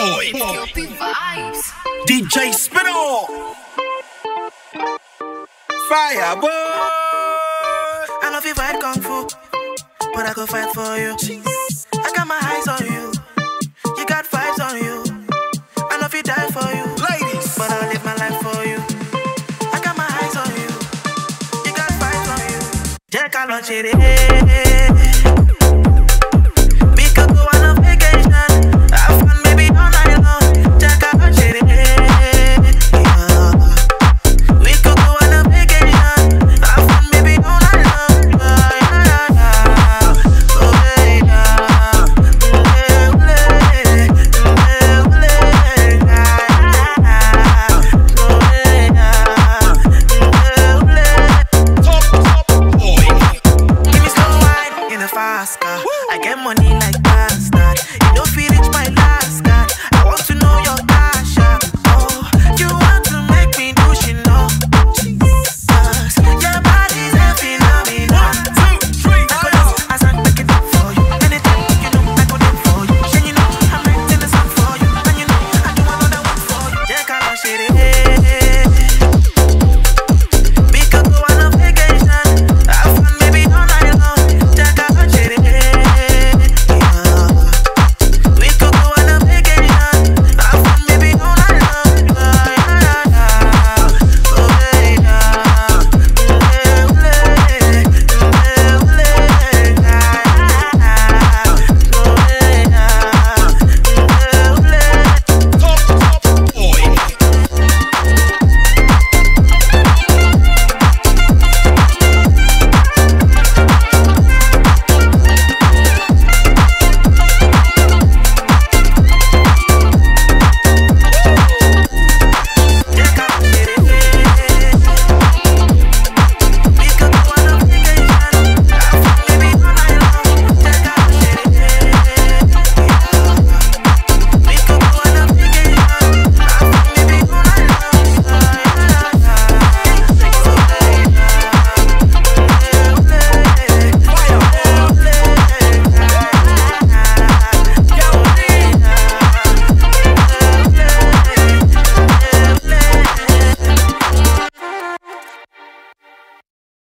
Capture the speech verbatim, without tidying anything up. Fireboy D J Spinall Fireboy. I love you fight kung fu, but I go fight for you. I got my eyes on you, you got vibes on you. I love you die for you, ladies, but I'll live my life for you. I got my eyes on you, you got vibes on you.